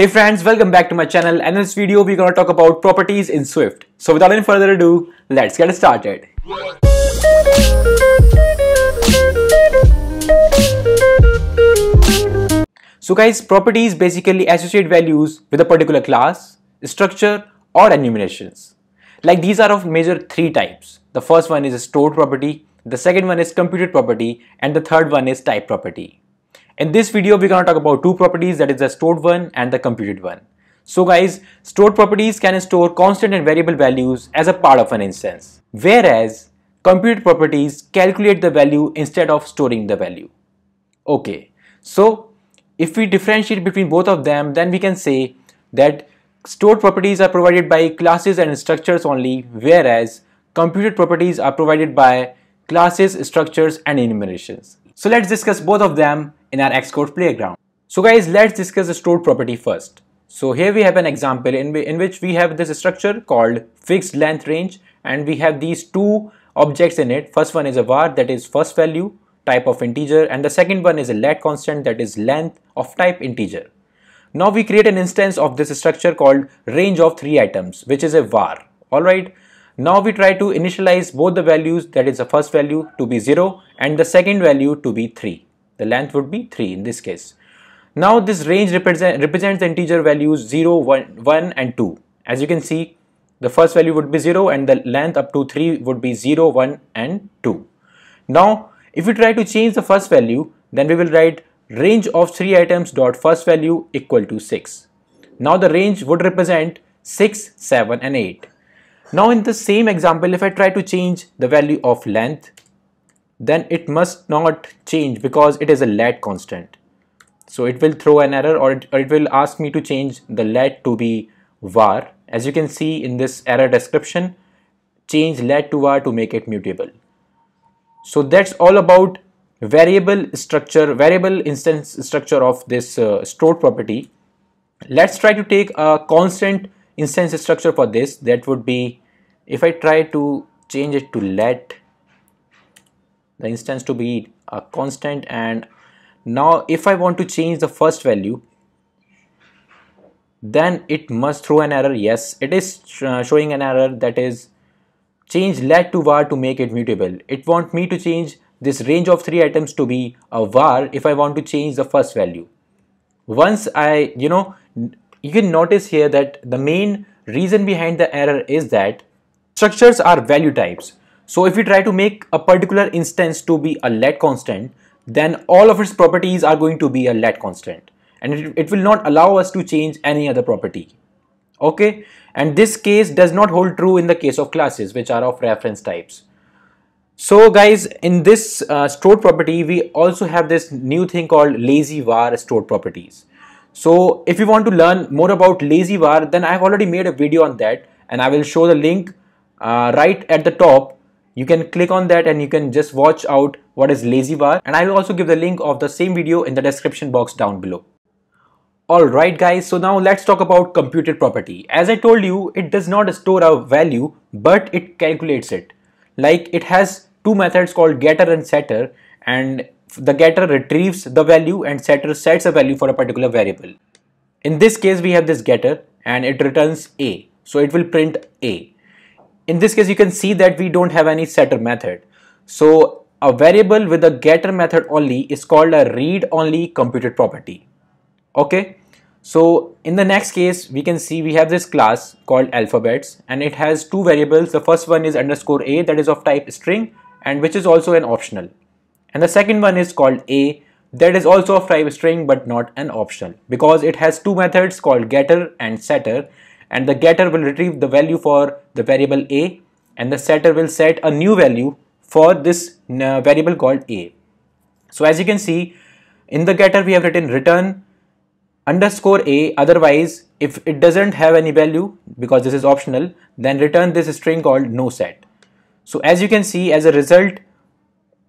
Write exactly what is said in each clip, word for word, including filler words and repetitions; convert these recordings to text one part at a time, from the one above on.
Hey friends, welcome back to my channel, and in this video we're gonna talk about properties in Swift. So without any further ado, let's get started. So guys, properties basically associate values with a particular class, structure or enumerations. Like these are of major three types. The first one is a stored property, the second one is computed property, and the third one is type property. In this video, we're going to talk about two properties, that is the stored one and the computed one. So guys, stored properties can store constant and variable values as a part of an instance, whereas computed properties calculate the value instead of storing the value. Okay, so if we differentiate between both of them, then we can say that stored properties are provided by classes and structures only, whereas computed properties are provided by classes, structures and enumerations. So let's discuss both of them in our Xcode playground. So guys, let's discuss the stored property first. So here we have an example in, in which we have this structure called fixed length range, and we have these two objects in it. First one is a var, that is first value, type of integer, and the second one is a let constant, that is length of type integer. Now we create an instance of this structure called range of three items, which is a var. Alright. Now we try to initialize both the values, that is the first value to be zero and the second value to be three. The length would be three in this case. Now this range represent, represents the integer values zero, one, one and two. As you can see, the first value would be zero and the length up to three would be zero, one and two. Now if we try to change the first value, then we will write range of three items dot first value equal to six. Now the range would represent six, seven and eight. Now in the same example, if I try to change the value of length, then it must not change because it is a let constant. So it will throw an error, or it, or it will ask me to change the let to be var. As you can see in this error description, change let to var to make it mutable. So that's all about variable structure, variable instance structure of this uh, stored property. Let's try to take a constant instance structure for this. That would be, if I try to change it to let, the instance to be a constant, and now if I want to change the first value, then it must throw an error. Yes, it is uh, showing an error, that is change let to var to make it mutable. It wants me to change this range of three items to be a var if I want to change the first value. Once I, you know, you can notice here that the main reason behind the error is that structures are value types. So if we try to make a particular instance to be a let constant, then all of its properties are going to be a let constant, and it, it will not allow us to change any other property. Okay, and this case does not hold true in the case of classes, which are of reference types. So guys, in this uh, stored property, we also have this new thing called lazy var stored properties. So if you want to learn more about lazy var, then I have already made a video on that, and I will show the link uh, right at the top. You can click on that and you can just watch out what is lazy var, and I will also give the link of the same video in the description box down below. Alright guys, so now let's talk about computed property. As I told you, it does not store a value, but it calculates it. Like it has two methods called getter and setter, and the getter retrieves the value and setter sets a value for a particular variable. In this case, we have this getter and it returns A, so it will print A. In this case, you can see that we don't have any setter method. So a variable with a getter method only is called a read only computed property. Okay. So in the next case, we can see we have this class called alphabets, and it has two variables. The first one is underscore A, that is of type string, and which is also an optional. And the second one is called A, that is also of type string, but not an optional, because it has two methods called getter and setter. And the getter will retrieve the value for the variable A, and the setter will set a new value for this uh, variable called A. So as you can see, in the getter we have written return underscore A, otherwise if it doesn't have any value, because this is optional, then return this string called no set. So as you can see, as a result,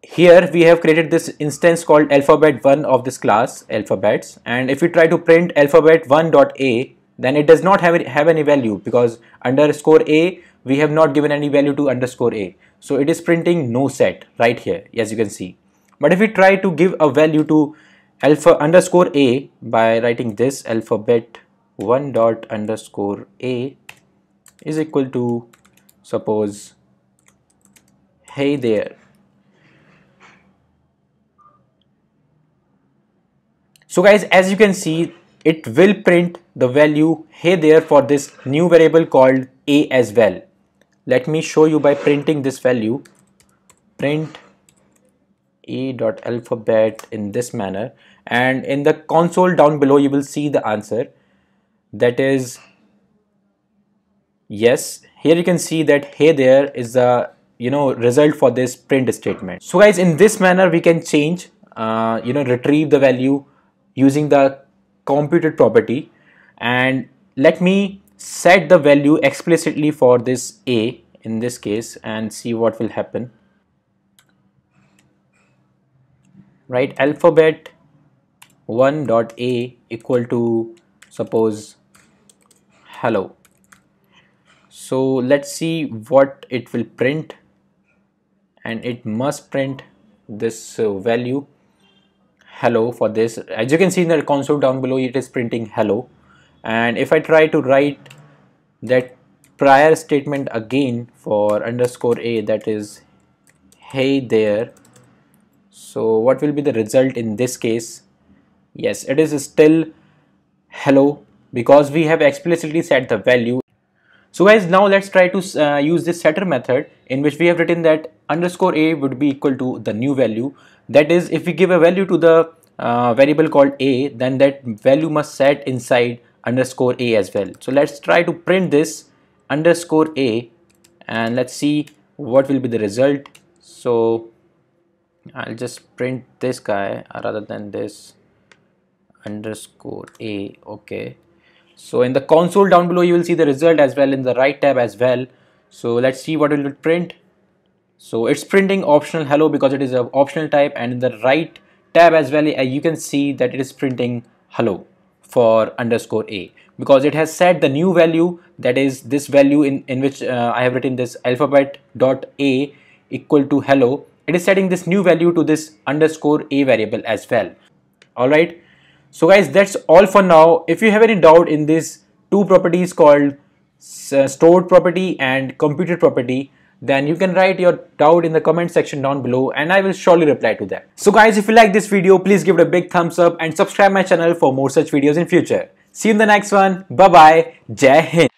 here we have created this instance called alphabet one of this class alphabets, and if we try to print alphabet one dot A, then it does not have, it have any value, because underscore A, we have not given any value to underscore A. So it is printing no set right here, as you can see. But if we try to give a value to alpha underscore A by writing this alphabet one dot underscore a is equal to, suppose, hey there. So guys, as you can see, it will print the value hey there for this new variable called a as well. Let me show you by printing this value. Print a dot alphabet in this manner, and in the console down below you will see the answer, that is yes. Here you can see that hey there is the you know result for this print statement. So guys, in this manner we can change uh, you know retrieve the value using the computed property. And let me set the value explicitly for this a in this case and see what will happen. Right, alphabet one dot a equal to, suppose, hello. So let's see what it will print, and it must print this uh, value hello for this. As you can see in the console down below, it is printing hello. And if I try to write that prior statement again for underscore a, that is hey there, so what will be the result in this case? Yes, it is still hello because we have explicitly set the value. So guys, now let's try to uh, use this setter method, in which we have written that underscore a would be equal to the new value. That is, if we give a value to the uh, variable called a, then that value must set inside underscore a as well. So let's try to print this underscore a and let's see what will be the result. So I'll just print this guy rather than this underscore a. Okay. So in the console down below you will see the result as well, in the right tab as well. So let's see what it will print. So it's printing optional hello because it is an optional type, and in the right tab as well you can see that it is printing hello for underscore a because it has set the new value, that is this value in, in which uh, I have written this alphabet dot a equal to hello. It is setting this new value to this underscore a variable as well. Alright. So guys, that's all for now. If you have any doubt in these two properties called stored property and computed property, then you can write your doubt in the comment section down below and I will surely reply to that. So guys, if you like this video, please give it a big thumbs up and subscribe my channel for more such videos in future. See you in the next one. Bye bye. Jai Hind.